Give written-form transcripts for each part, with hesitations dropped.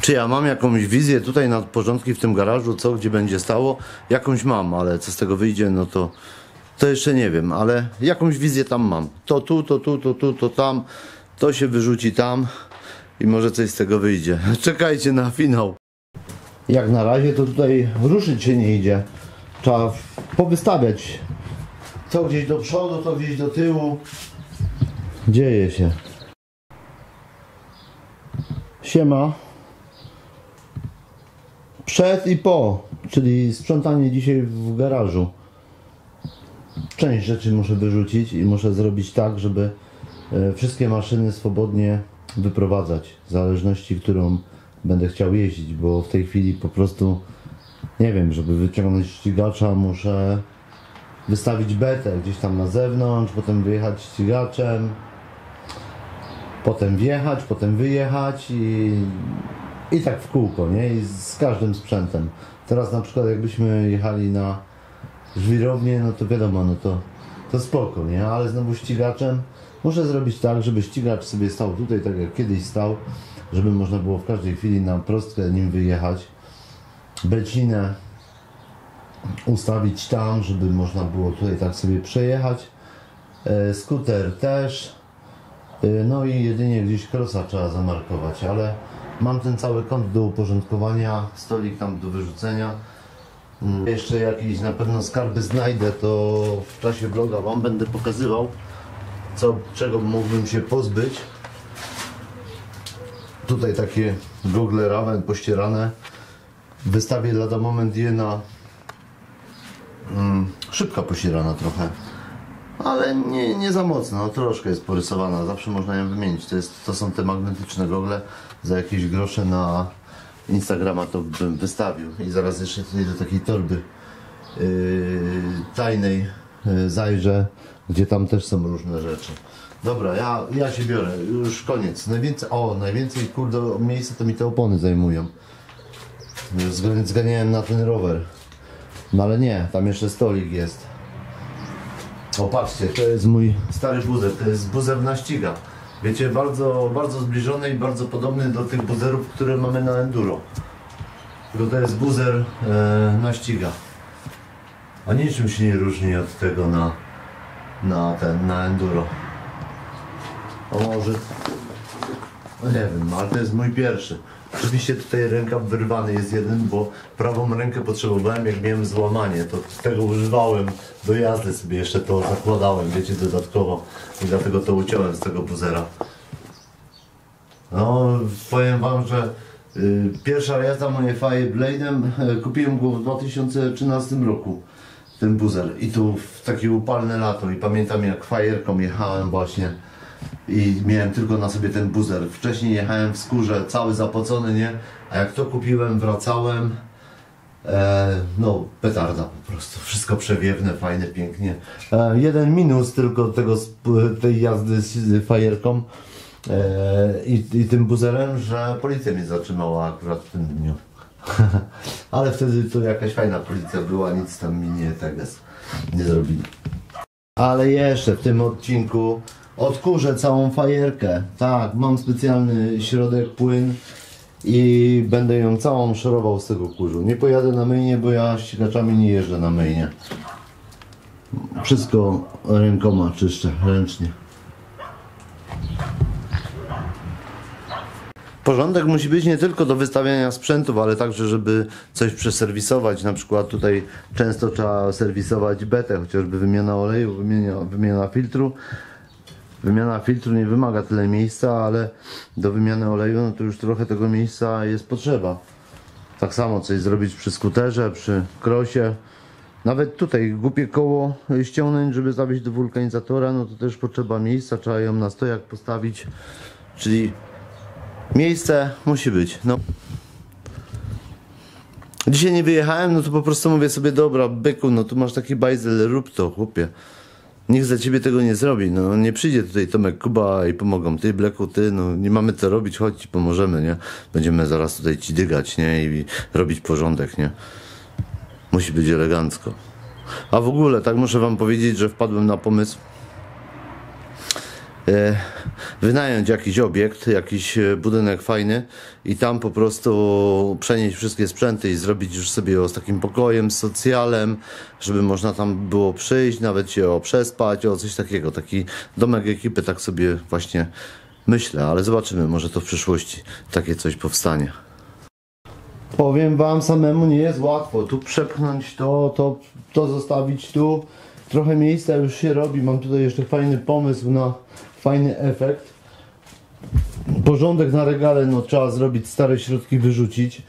Czy ja mam jakąś wizję tutaj na porządki w tym garażu, co gdzie będzie stało? Jakąś mam, ale co z tego wyjdzie, no to jeszcze nie wiem, ale jakąś wizję tam mam. To tu, to tu, to tu, to tam, to się wyrzuci tam i może coś z tego wyjdzie. Czekajcie na finał. Jak na razie to tutaj ruszyć się nie idzie. Trzeba powystawiać. To gdzieś do przodu, to gdzieś do tyłu. Dzieje się. Siema. Przed i po, czyli sprzątanie dzisiaj w garażu. Część rzeczy muszę wyrzucić i muszę zrobić tak, żeby wszystkie maszyny swobodnie wyprowadzać w zależności, którą będę chciał jeździć, bo w tej chwili po prostu nie wiem, żeby wyciągnąć ścigacza, muszę wystawić betę gdzieś tam na zewnątrz, potem wyjechać ścigaczem, potem wjechać, potem wyjechać i tak w kółko, nie? I z każdym sprzętem. Teraz na przykład jakbyśmy jechali na żwirownię, no to wiadomo, no to spoko, nie? Ale znowu ścigaczem muszę zrobić tak, żeby ścigacz sobie stał tutaj, tak jak kiedyś stał, żeby można było w każdej chwili na prostkę nim wyjechać. Becinę ustawić tam, żeby można było tutaj tak sobie przejechać. Skuter też. No i jedynie gdzieś krosa trzeba zamarkować, ale mam ten cały kąt do uporządkowania, stolik tam do wyrzucenia. Jeszcze jakieś na pewno skarby znajdę, to w czasie vloga wam będę pokazywał, czego mógłbym się pozbyć. Tutaj takie gogle Raven pościerane. Wystawię lada moment je na szybka pościerana trochę, ale nie za mocno, troszkę jest porysowana, zawsze można ją wymienić. To są te magnetyczne gogle, za jakieś grosze na Instagrama to bym wystawił. I zaraz jeszcze tutaj do takiej torby tajnej zajrzę, gdzie tam też są różne rzeczy. Dobra, ja się biorę, już koniec. Najwięcej kurde miejsca to mi te opony zajmują. Zganiałem na ten rower, no ale nie, tam jeszcze stolik jest. O, patrzcie, to jest mój stary buzer, to jest buzer na ściga. Wiecie, bardzo, bardzo zbliżony i bardzo podobny do tych buzerów, które mamy na enduro. Tylko to jest buzer na ściga. A niczym się nie różni od tego na enduro. O, może... nie wiem, ale to jest mój pierwszy. Oczywiście tutaj rękaw wyrwany jest jeden, bo prawą rękę potrzebowałem, jak miałem złamanie, to tego używałem do jazdy, sobie jeszcze to zakładałem, wiecie, dodatkowo i dlatego to uciąłem z tego buzera. No, powiem wam, że pierwsza jazda moje Fire Blade'em, kupiłem go w 2013 roku, ten buzer, i tu w takie upalne lato, i pamiętam, jak fajerką jechałem właśnie i miałem tylko na sobie ten buzer. Wcześniej jechałem w skórze, cały zapocony, nie? A jak to kupiłem, wracałem, no petarda po prostu, wszystko przewiewne, fajne, pięknie. Jeden minus tylko tej jazdy z fajerką i tym buzerem, że policja mnie zatrzymała akurat w tym dniu. Ale wtedy to jakaś fajna policja była, nic tam mi nie zrobili. Ale jeszcze w tym odcinku odkurzę całą fajerkę. Tak, mam specjalny środek, płyn, i będę ją całą szorował z tego kurzu. Nie pojadę na myjnie, bo ja ścigaczami nie jeżdżę na myjnie. Wszystko rękoma czyszczę, ręcznie. Porządek musi być nie tylko do wystawiania sprzętów, ale także, żeby coś przeserwisować. Na przykład tutaj często trzeba serwisować betę, chociażby wymiana oleju, wymiana filtru. Wymiana filtru nie wymaga tyle miejsca, ale do wymiany oleju no to już trochę tego miejsca jest potrzeba. Tak samo coś zrobić przy skuterze, przy krosie. Nawet tutaj głupie koło ściągnąć, żeby zawieźć do wulkanizatora, no to też potrzeba miejsca, trzeba ją na stojak postawić. Czyli miejsce musi być. No. Dzisiaj nie wyjechałem, no to po prostu mówię sobie: dobra, byku, no tu masz taki bajzel, rób to, chłopie. Nikt za ciebie tego nie zrobi, no nie przyjdzie tutaj Tomek, Kuba i pomogą. Ty, Bleku, ty, no nie mamy co robić, chodź ci pomożemy, nie? Będziemy zaraz tutaj ci dygać, nie? I robić porządek, nie? Musi być elegancko. A w ogóle, tak muszę wam powiedzieć, że wpadłem na pomysł wynająć jakiś obiekt, jakiś budynek fajny i tam po prostu przenieść wszystkie sprzęty i zrobić już sobie z takim pokojem, socjalem, żeby można tam było przyjść, nawet się przespać, coś takiego. Taki domek ekipy, tak sobie właśnie myślę, ale zobaczymy, może to w przyszłości takie coś powstanie. Powiem wam, samemu nie jest łatwo. Tu przepchnąć to zostawić tu. Trochę miejsca już się robi. Mam tutaj jeszcze fajny pomysł na fajny efekt. Porządek na regale, trzeba zrobić, stare środki wyrzucić.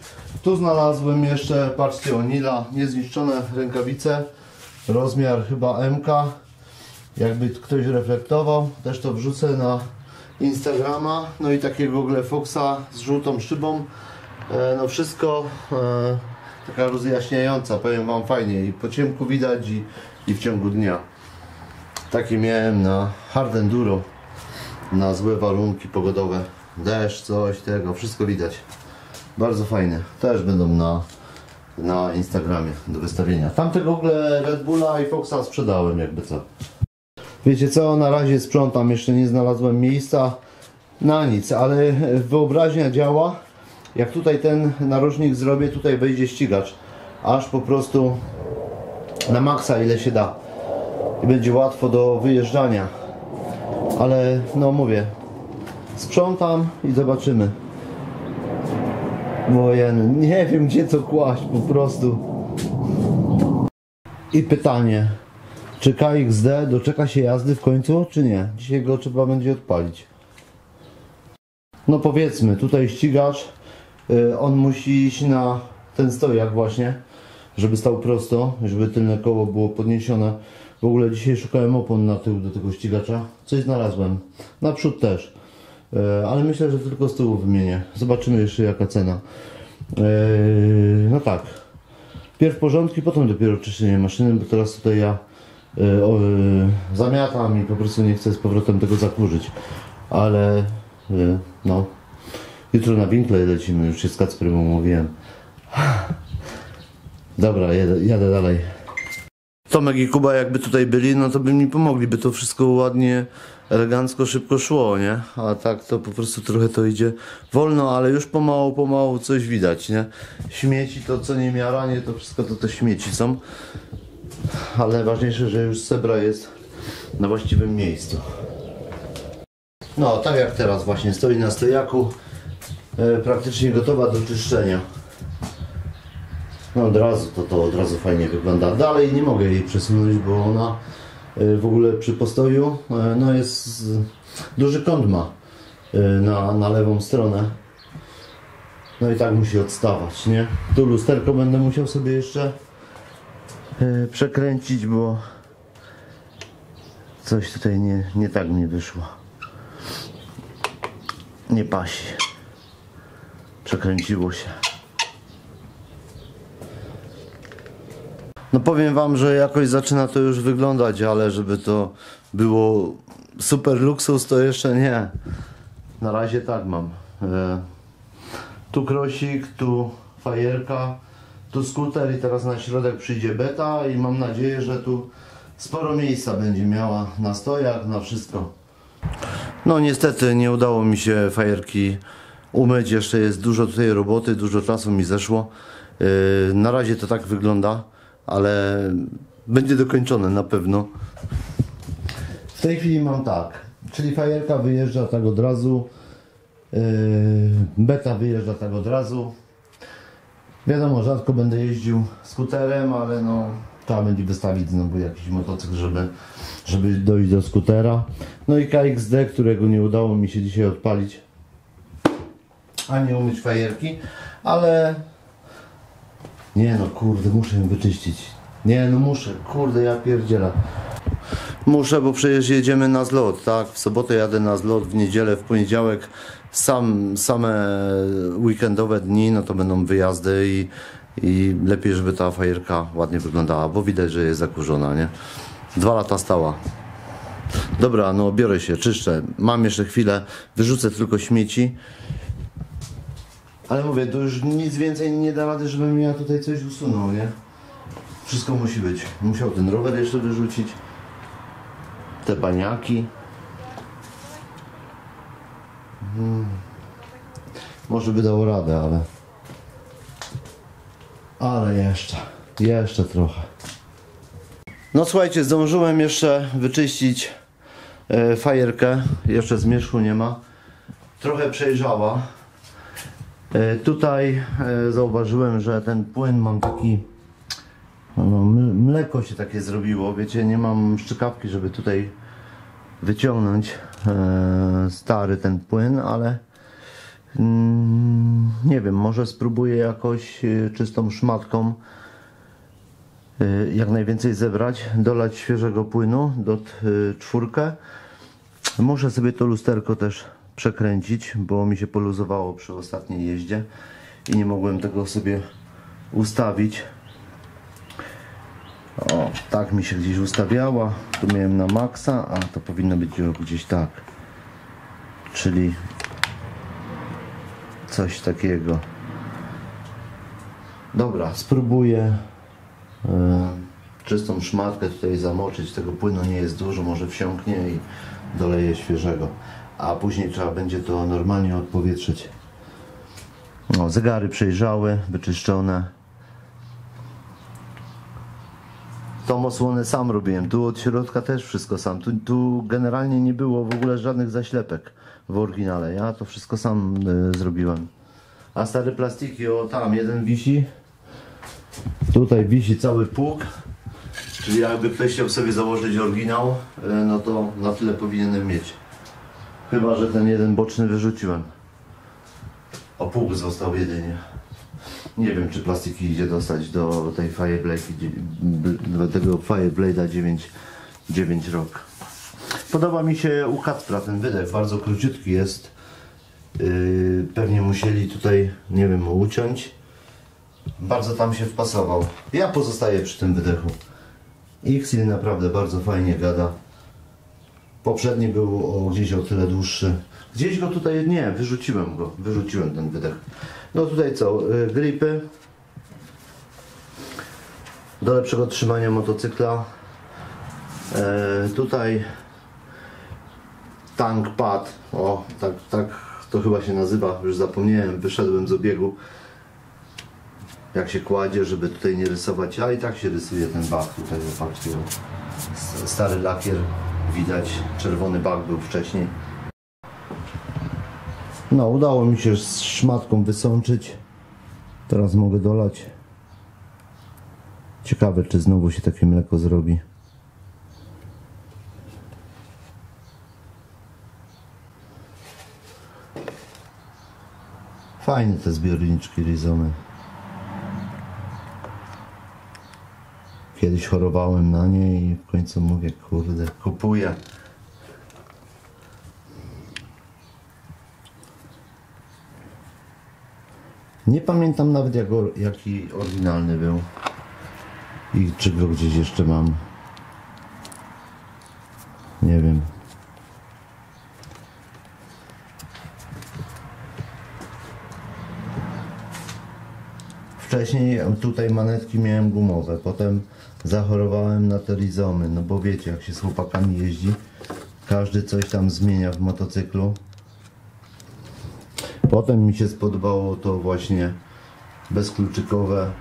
Tu znalazłem jeszcze, patrzcie, O'Neila, niezniszczone rękawice. Rozmiar chyba MK. Jakby ktoś reflektował, też to wrzucę na Instagrama. No i takie gogle Foxa z żółtą szybą. No wszystko taka rozjaśniająca, powiem wam, fajnie i po ciemku widać i w ciągu dnia. Takie miałem na Hard Enduro, na złe warunki pogodowe, deszcz, coś tego, wszystko widać. Bardzo fajne, też będą na Instagramie do wystawienia. Tamte w ogóle Red Bulla i Foxa sprzedałem jakby co. Wiecie co, na razie sprzątam, jeszcze nie znalazłem miejsca na nic, ale wyobraźnia działa. Jak tutaj ten narożnik zrobię, tutaj wejdzie ścigacz, aż po prostu na maksa ile się da i będzie łatwo do wyjeżdżania, ale no mówię, sprzątam i zobaczymy, bo ja nie wiem gdzie co kłaść po prostu. I pytanie, czy KXD doczeka się jazdy w końcu, czy nie? Dzisiaj go trzeba będzie odpalić. No powiedzmy, tutaj ścigacz, on musi iść na ten stojak właśnie, żeby stał prosto, żeby tylne koło było podniesione. W ogóle dzisiaj szukałem opon na tył do tego ścigacza. Coś znalazłem. Naprzód też. Ale myślę, że tylko z tyłu wymienię. Zobaczymy jeszcze jaka cena. No tak. Pierw porządki, potem dopiero czyszczenie maszyny, bo teraz tutaj ja zamiatam i po prostu nie chcę z powrotem tego zakurzyć. Ale no. Jutro na Winkle lecimy, już się z Kacprym umówiłem. Dobra, jadę dalej. Tomek i Kuba jakby tutaj byli, no to by mi pomogli, by to wszystko ładnie, elegancko, szybko szło, nie? A tak to po prostu trochę to idzie wolno, ale już pomału coś widać, nie? Śmieci to co nie miaranie, to wszystko to te śmieci są. Ale najważniejsze, że już zebra jest na właściwym miejscu. No, tak jak teraz właśnie stoi na stojaku. Praktycznie gotowa do czyszczenia. No od razu to od razu fajnie wygląda. Dalej nie mogę jej przesunąć, bo ona w ogóle przy postoju no jest duży kąt ma na lewą stronę. No i tak musi odstawać, nie? Tu lusterko będę musiał sobie jeszcze przekręcić, bo coś tutaj nie tak mi wyszło. Nie pasi. Przekręciło się. No powiem wam, że jakoś zaczyna to już wyglądać, ale żeby to było super luksus, to jeszcze nie. Na razie tak mam. Tu krosik, tu fajerka, tu skuter i teraz na środek przyjdzie Beta i mam nadzieję, że tu sporo miejsca będzie miała na stojak, na wszystko. No niestety nie udało mi się fajerki umyć, jeszcze jest dużo tutaj roboty, dużo czasu mi zeszło. Na razie to tak wygląda, ale będzie dokończone na pewno. W tej chwili mam tak, czyli fajerka wyjeżdża tak od razu, Beta wyjeżdża tak od razu. Wiadomo, rzadko będę jeździł skuterem, ale no trzeba będzie wystawić znowu jakiś motocykl, żeby dojść do skutera. No i KXD, którego nie udało mi się dzisiaj odpalić, ani umyć fajerki, ale nie no kurde, muszę ją wyczyścić, nie no muszę, kurde ja pierdzielę, muszę, bo przecież jedziemy na zlot, tak, w sobotę jadę na zlot, w niedzielę, w poniedziałek same weekendowe dni, no to będą wyjazdy i lepiej, żeby ta fajerka ładnie wyglądała, bo widać, że jest zakurzona, nie? 2 lata stała. Dobra, no biorę się, czyszczę, mam jeszcze chwilę, wyrzucę tylko śmieci. Ale mówię, to już nic więcej nie da rady, żebym ja tutaj coś usunął, nie? Wszystko musi być. Musiał ten rower jeszcze wyrzucić. Te paniaki. Może by dało radę, ale... Ale jeszcze trochę. No słuchajcie, zdążyłem jeszcze wyczyścić fajerkę. Jeszcze zmierzchu nie ma. Trochę przejrzała. Tutaj zauważyłem, że ten płyn mam taki... No, mleko się takie zrobiło, wiecie, nie mam szczykawki, żeby tutaj wyciągnąć stary ten płyn, ale nie wiem, może spróbuję jakoś czystą szmatką jak najwięcej zebrać, dolać świeżego płynu do czwórkę. Muszę sobie to lusterko też przekręcić, bo mi się poluzowało przy ostatniej jeździe i nie mogłem tego sobie ustawić. O, tak mi się gdzieś ustawiała, tu miałem na maksa, a to powinno być gdzieś tak, czyli coś takiego. Dobra, spróbuję czystą szmatkę tutaj zamoczyć, tego płynu nie jest dużo, może wsiąknie i doleję świeżego, a później trzeba będzie to normalnie odpowietrzyć. No, zegary przejrzały, wyczyszczone. Tą osłonę sam robiłem, tu od środka też wszystko sam, tu generalnie nie było w ogóle żadnych zaślepek w oryginale, ja to wszystko sam zrobiłem. A stare plastiki, o tam jeden wisi, tutaj wisi cały pług, czyli jakby ktoś chciał sobie założyć oryginał, no to na tyle powinienem mieć. Chyba że ten jeden boczny wyrzuciłem, o pług został jedynie. Nie wiem, czy plastiki idzie dostać do tej Fire Blade, do tego Fire Blade'a 9 rok. Podoba mi się u Kacpra ten wydech, bardzo króciutki jest. Pewnie musieli tutaj, nie wiem, uciąć. Bardzo tam się wpasował. Ja pozostaję przy tym wydechu. Ixil naprawdę bardzo fajnie gada. Poprzedni był gdzieś o tyle dłuższy. Gdzieś go tutaj, nie, wyrzuciłem ten wydech. No tutaj co, gripy do lepszego trzymania motocykla, tutaj tank pad, o tak to chyba się nazywa, już zapomniałem, wyszedłem z obiegu, jak się kładzie, żeby tutaj nie rysować, a i tak się rysuje ten bak tutaj, zobaczcie, stary lakier widać, czerwony bak był wcześniej. No, udało mi się z szmatką wysączyć. Teraz mogę dolać. Ciekawe, czy znowu się takie mleko zrobi. Fajne te zbiorniczki rizomy. Kiedyś chorowałem na nie i w końcu mówię, kurde, kupuję. Nie pamiętam nawet jaki oryginalny był i czy go gdzieś jeszcze mam. Nie wiem. Wcześniej tutaj manetki miałem gumowe, potem zachorowałem na te rizomy, no bo wiecie, jak się z chłopakami jeździ, każdy coś tam zmienia w motocyklu. Potem mi się spodobało to właśnie bezkluczykowe,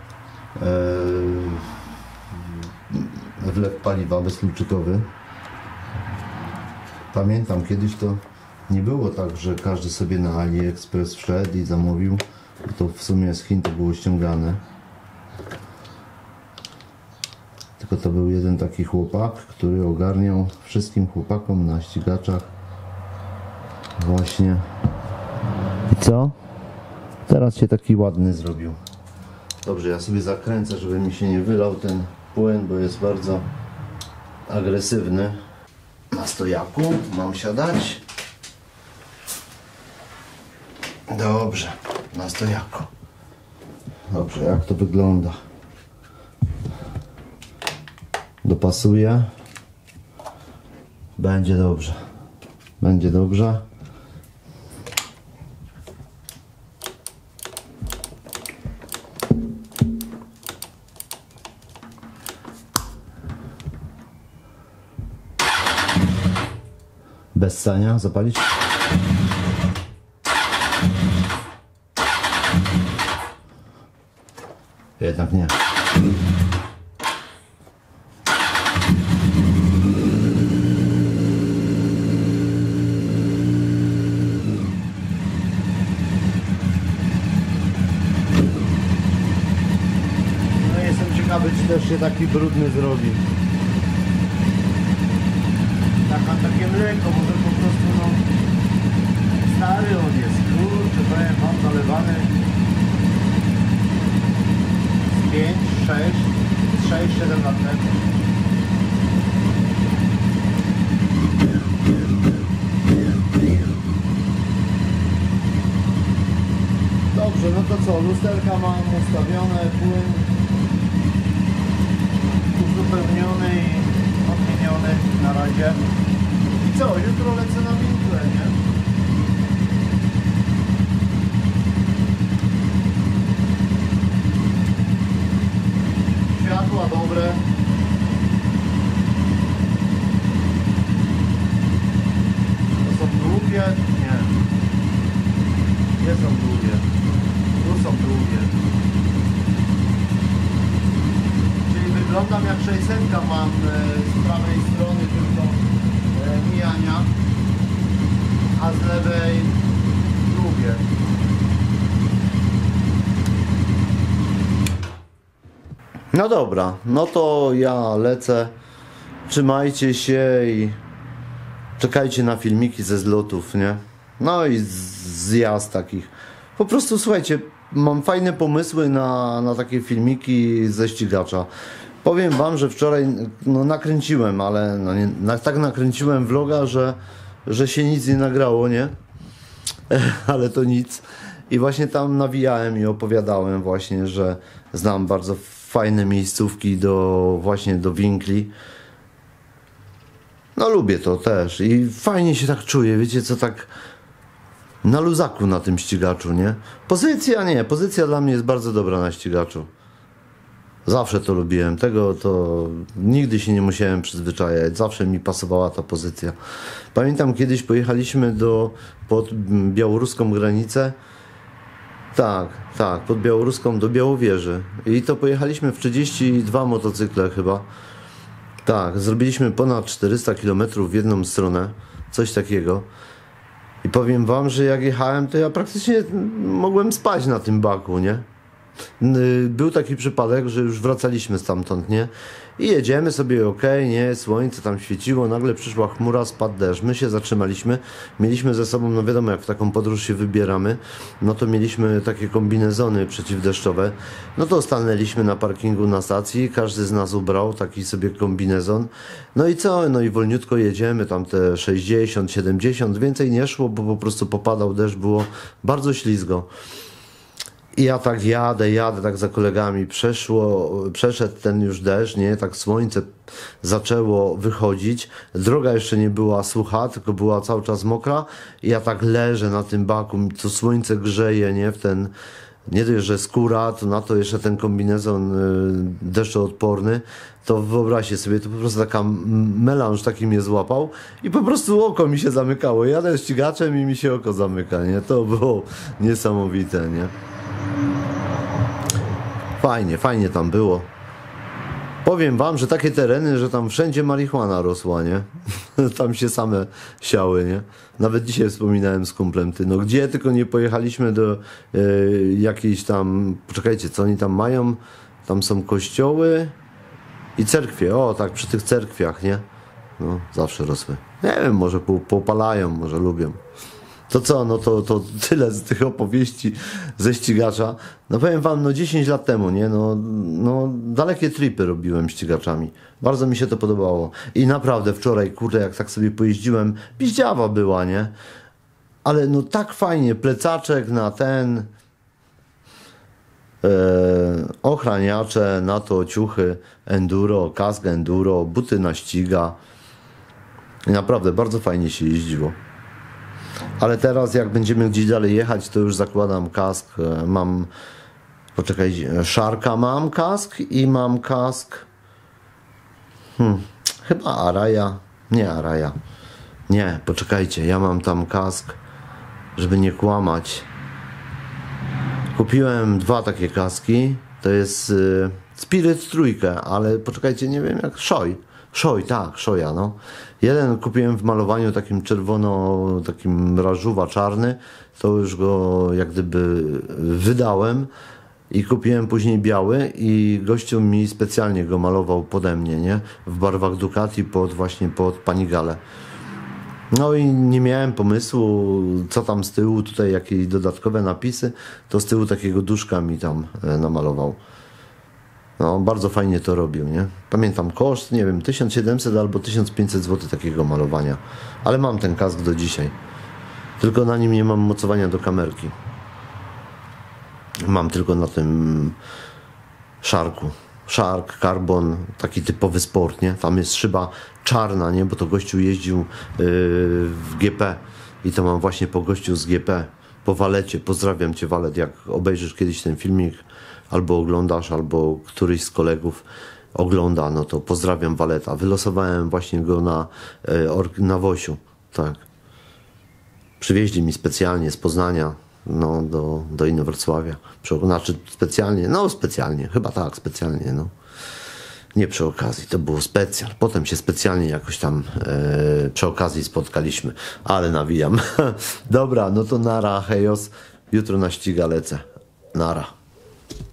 wlew paliwa bezkluczykowy. Pamiętam, kiedyś to nie było tak, że każdy sobie na AliExpress wszedł i zamówił, bo to w sumie z Chin to było ściągane. Tylko to był jeden taki chłopak, który ogarniał wszystkim chłopakom na ścigaczach właśnie. I co? Teraz się taki ładny zrobił. Dobrze, ja sobie zakręcę, żeby mi się nie wylał ten płyn, bo jest bardzo agresywny. Na stojaku mam siadać. Dobrze, na stojaku. Dobrze, jak to wygląda? Dopasuję. Będzie dobrze. Będzie dobrze. Bez sania zapalić. Jednak nie. No jestem ciekawy, czy też się taki brudny zrobi. Takie mleko, może po prostu no, stary on jest, kurczę, powiem wam, nalewany z 5, 6, 6, 7 lat temu. Dobrze, no to co, lusterka mam ustawione, płyn uzupełniony i odmieniony na razie. Co, jutro lecę na winklę, nie? Światła dobre. To są długie? Nie. Nie są długie. Tu są długie. Czyli wyglądam jak 600 mam z prawej strony tylko mijania, a z lewej drugie. No dobra, no to ja lecę. Trzymajcie się i czekajcie na filmiki ze zlotów, nie? No i zjazd takich. Po prostu słuchajcie, mam fajne pomysły na takie filmiki ze ścigacza. Powiem wam, że wczoraj no, nakręciłem, ale no, nie, tak nakręciłem vloga, że się nic nie nagrało, nie? Ale to nic. I właśnie tam nawijałem i opowiadałem właśnie, że znam bardzo fajne miejscówki do winkli. No lubię to też i fajnie się tak czuję, wiecie co, tak na luzaku na tym ścigaczu, nie? Pozycja nie, pozycja dla mnie jest bardzo dobra na ścigaczu. Zawsze to lubiłem, tego to nigdy się nie musiałem przyzwyczajać, zawsze mi pasowała ta pozycja. Pamiętam kiedyś pojechaliśmy pod białoruską granicę, tak, pod białoruską do Białowieży i to pojechaliśmy w 32 motocykle chyba, tak, zrobiliśmy ponad 400 km w jedną stronę, coś takiego. I powiem wam, że jak jechałem, to ja praktycznie mogłem spać na tym baku, nie? Był taki przypadek, że już wracaliśmy stamtąd, nie? I jedziemy sobie, okej, nie? Słońce tam świeciło, nagle przyszła chmura, spadł deszcz. My się zatrzymaliśmy, mieliśmy ze sobą, no wiadomo, jak w taką podróż się wybieramy, no to mieliśmy takie kombinezony przeciwdeszczowe. No to stanęliśmy na parkingu na stacji, każdy z nas ubrał taki sobie kombinezon. No i co? No i wolniutko jedziemy, tam te 60, 70, więcej nie szło, bo po prostu popadał deszcz, było bardzo ślizgo. I ja tak jadę tak za kolegami, przeszedł ten już deszcz, nie, tak słońce zaczęło wychodzić, droga jeszcze nie była sucha, tylko była cały czas mokra i ja tak leżę na tym baku, to słońce grzeje, nie, w ten, nie dość, że skóra, to na to jeszcze ten kombinezon deszczoodporny, to wyobraźcie sobie, to po prostu taka melanż taki mnie złapał i po prostu oko mi się zamykało, jadę ścigaczem i mi się oko zamyka, nie, to było niesamowite, nie. Fajnie tam było. Powiem wam, że takie tereny, że tam wszędzie marihuana rosła, nie? Tam się same siały, nie? Nawet dzisiaj wspominałem z kumplem, ty, no gdzie tylko nie pojechaliśmy do jakiejś tam, poczekajcie, co oni tam mają? Tam są kościoły i cerkwie, o tak, przy tych cerkwiach, nie? No, zawsze rosły. Nie wiem, może popalają, może lubią. To co, no to tyle z tych opowieści ze ścigacza. No powiem wam, no 10 lat temu, nie, no dalekie tripy robiłem ścigaczami. Bardzo mi się to podobało. I naprawdę wczoraj, kurde, jak tak sobie pojeździłem, piździawa była, nie? Ale no tak fajnie, plecaczek na ten, ochraniacze, na to ciuchy, enduro, kask enduro, buty na ściga. I naprawdę bardzo fajnie się jeździło. Ale teraz jak będziemy gdzieś dalej jechać, to już zakładam kask, mam, poczekaj, Sharka mam kask i mam kask, chyba Araja, nie, poczekajcie, ja mam tam kask, żeby nie kłamać, kupiłem dwa takie kaski, To jest Spirit trójkę, ale poczekajcie, nie wiem jak, Shoei, tak, Shoeia, no. Jeden kupiłem w malowaniu takim czerwono, takim rażuwa czarny, to już go jak gdyby wydałem i kupiłem później biały i gościu mi specjalnie go malował pode mnie, nie? W barwach Ducati pod Panigale. No i nie miałem pomysłu, co tam z tyłu, tutaj jakieś dodatkowe napisy, to z tyłu takiego duszka mi tam namalował. No, bardzo fajnie to robił, nie? Pamiętam koszt, nie wiem, 1700 albo 1500 zł takiego malowania. Ale mam ten kask do dzisiaj. Tylko na nim nie mam mocowania do kamerki. Mam tylko na tym Sharku. Shark, Carbon, taki typowy sport, nie? Tam jest szyba czarna, nie? Bo to gościu jeździł w GP i to mam właśnie po gościu z GP, po Walecie. Pozdrawiam Cię, Walet, jak obejrzysz kiedyś ten filmik, albo oglądasz, albo któryś z kolegów ogląda, no to pozdrawiam Waleta. Wylosowałem właśnie go na Wosiu, tak. Przywieźli mi specjalnie z Poznania, no, do Inowrocławia. Znaczy specjalnie, no specjalnie, chyba tak, specjalnie, no. Nie przy okazji, to było specjal. Potem się specjalnie jakoś tam przy okazji spotkaliśmy, ale nawijam. Dobra, no to nara, hejos, jutro na ściga lecę. Nara.